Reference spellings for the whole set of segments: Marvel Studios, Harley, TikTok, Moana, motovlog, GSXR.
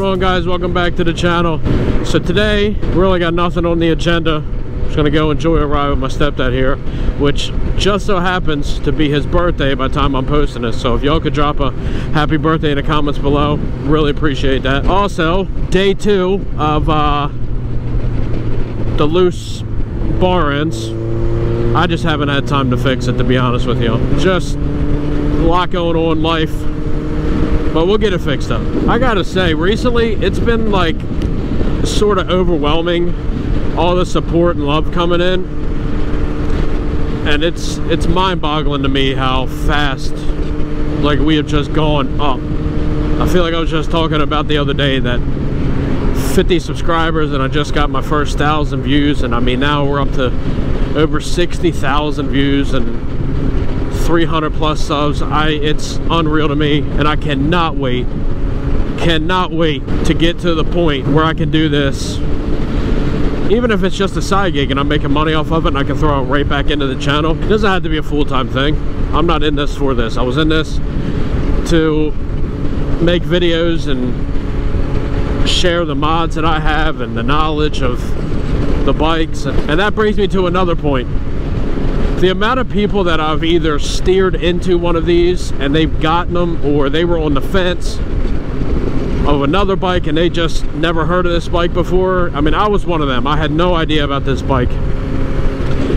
going on, guys? Welcome back to the channel. So today really got nothing on the agenda. I'm just gonna go enjoy a ride with my stepdad here, which just so happens to be his birthday by the time I'm posting this. So if y'all could drop a happy birthday in the comments below, really appreciate that. Also, day 2 of the loose bar ends. I just haven't had time to fix it, to be honest with you. Just a lot going on in life, but we'll get it fixed up. I gotta say, recently it's been like sort of overwhelming, all the support and love coming in, and it's mind-boggling to me how fast like we have just gone up. I feel like I was just talking about the other day that 50 subscribers and I just got my first 1,000 views, and I mean now we're up to over 60,000 views and 300 plus subs. It's unreal to me, and I cannot wait to get to the point where I can do this, even if it's just a side gig and I'm making money off of it and I can throw it right back into the channel. It doesn't have to be a full-time thing. I'm not in this for this. I was in this to make videos and share the mods that I have and the knowledge of the bikes. And that brings me to another point. The amount of people that I've either steered into one of these and they've gotten them, or they were on the fence of another bike and they just never heard of this bike before. I mean, I was one of them. I had no idea about this bike.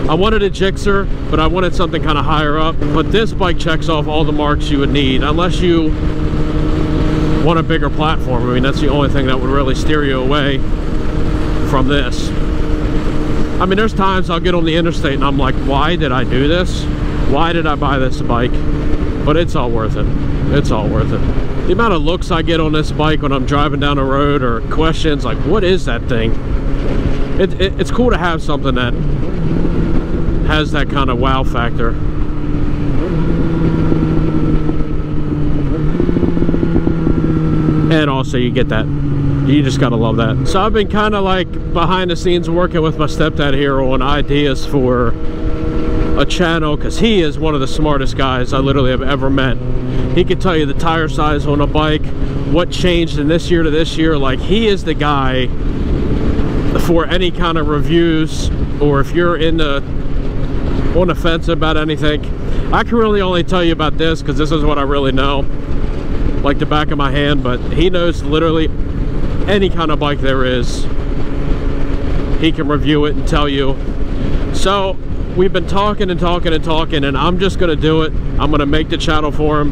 I wanted a Gixxer, but I wanted something kind of higher up. But this bike checks off all the marks you would need, unless you want a bigger platform. I mean, that's the only thing that would really steer you away from this. I mean, there's times I'll get on the interstate and I'm like, why did I do this? Why did I buy this bike? But it's all worth it. It's all worth it. The amount of looks I get on this bike when I'm driving down the road, or questions like, what is that thing? It's cool to have something that has that kind of wow factor. And also you get that, you just gotta love that. So I've been kind of like behind the scenes working with my stepdad here on ideas for a channel, because he is one of the smartest guys I literally have ever met. He could tell you the tire size on a bike, what changed in this year to this year. Like, he is the guy for any kind of reviews, or if you're on the fence about anything. I can really only tell you about this because this is what I really know, like the back of my hand, but he knows literally any kind of bike there is. He can review it and tell you. So we've been talking and talking and talking, and I'm just gonna do it. I'm gonna make the channel for him,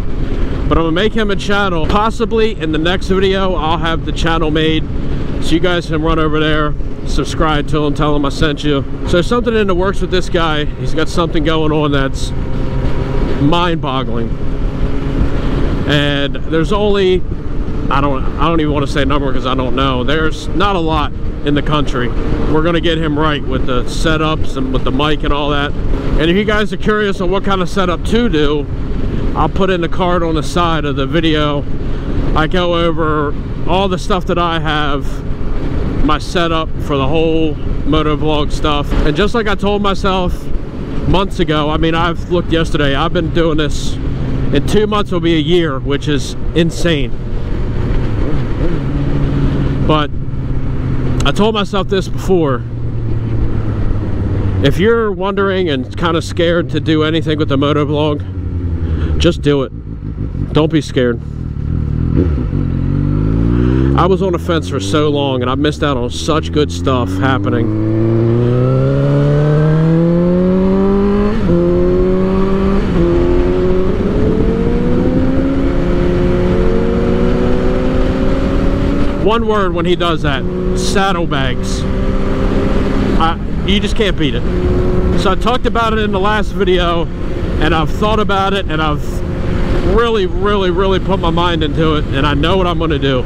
but I'm gonna make him a channel. Possibly in the next video I'll have the channel made, so you guys can run over there, subscribe to him, tell him I sent you. So there's something in the works with this guy. He's got something going on that's mind-boggling. And there's only, I don't even want to say a number because I don't know. There's not a lot in the country. We're gonna get him right with the setups and with the mic and all that. And if you guys are curious on what kind of setup to do, I'll put in the card on the side of the video. I go over all the stuff that I have, my setup for the whole motovlog stuff. And just like I told myself months ago, I mean, I've looked yesterday, I've been doing this. In 2 months will be a year, which is insane. But I told myself this before. If you're wondering and kind of scared to do anything with the motovlog, just do it. Don't be scared. I was on the fence for so long, and I missed out on such good stuff happening. One word when he does that, saddlebags. You just can't beat it. So I talked about it in the last video, and I've thought about it, and I've really put my mind into it, and I know what I'm gonna do.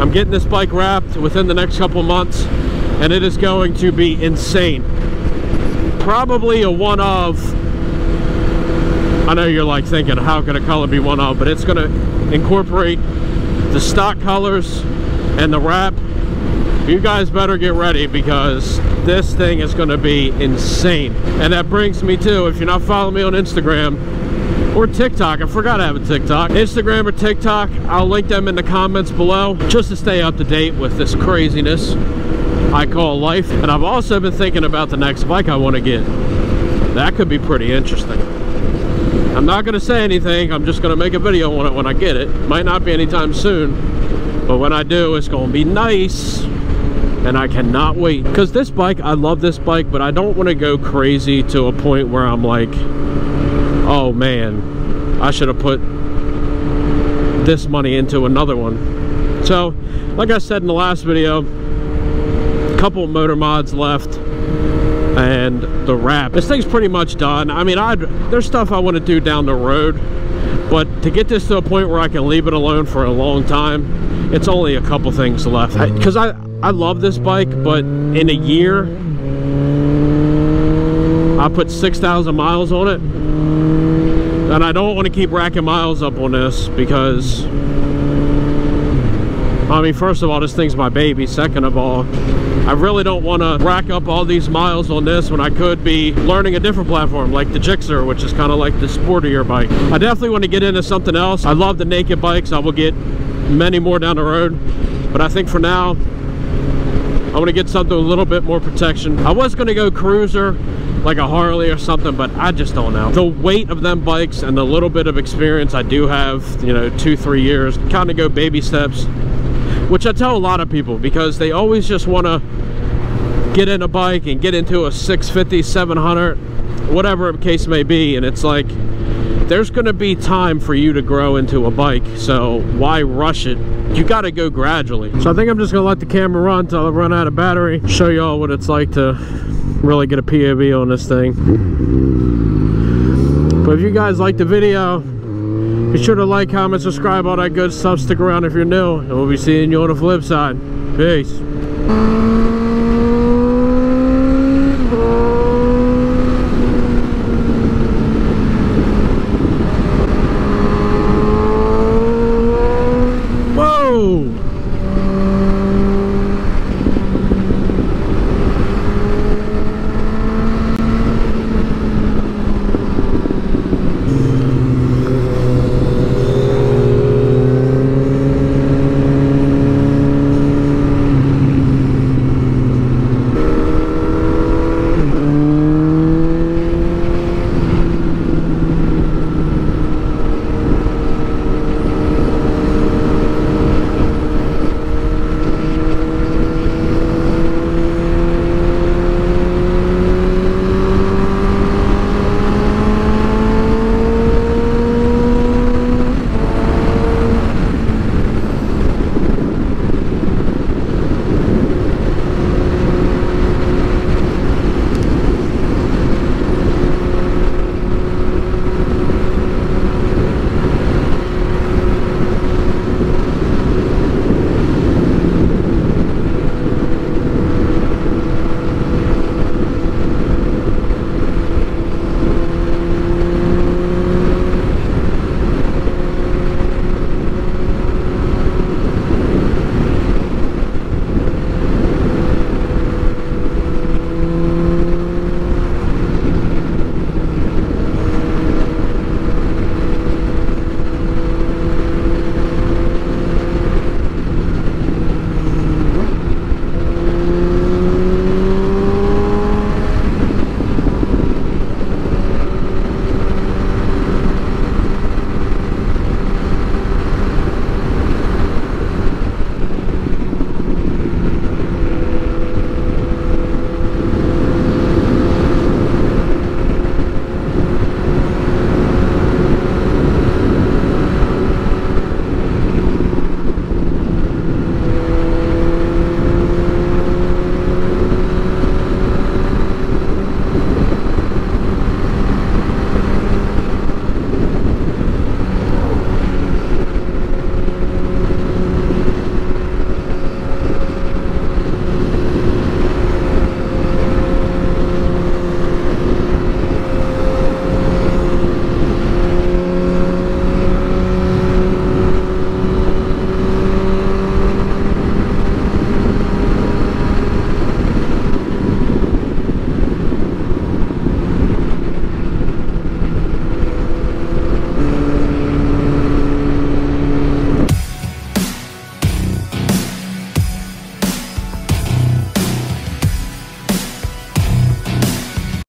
I'm getting this bike wrapped within the next couple months, and it is going to be insane. Probably a one of, I know you're like thinking, how could a color be one of, but it's gonna incorporate the stock colors and the wrap. You guys better get ready, because this thing is going to be insane. And that brings me to, if you're not following me on Instagram, or TikTok. I forgot I have a TikTok. Instagram or TikTok, I'll link them in the comments below just to stay up to date with this craziness I call life. And I've also been thinking about the next bike I want to get. That could be pretty interesting. I'm not going to say anything. I'm just going to make a video on it when I get it. Might not be anytime soon, but when I do, it's going to be nice. And I cannot wait, because this bike, I love this bike, but I don't want to go crazy to a point where I'm like, oh man, I should have put this money into another one. So like I said in the last video, a couple motor mods left and the wrap. This thing's pretty much done. I mean, there's stuff I want to do down the road, but to get this to a point where I can leave it alone for a long time, it's only a couple things left. Because I love this bike, but in a year, I put 6,000 miles on it. And I don't want to keep racking miles up on this because, I mean, first of all, this thing's my baby. Second of all, I really don't want to rack up all these miles on this when I could be learning a different platform like the GSXR, which is kind of like the sportier bike. I definitely want to get into something else. I love the naked bikes. I will get many more down the road. But I think for now, I want to get something with a little bit more protection. I was going to go cruiser, like a Harley or something, but I just don't know. The weight of them bikes and the little bit of experience I do have, you know, 2-3 years, kind of go baby steps, which I tell a lot of people because they always just want to get in a bike and get into a 650, 700, whatever the case may be. And it's like, there's going to be time for you to grow into a bike, so why rush it? You got to go gradually. So I think I'm just gonna let the camera run till I run out of battery, show y'all what it's like to really get a POV on this thing. But if you guys like the video, be sure to like, comment, subscribe, all that good stuff. Stick around if you're new, and we'll be seeing you on the flip side. Peace.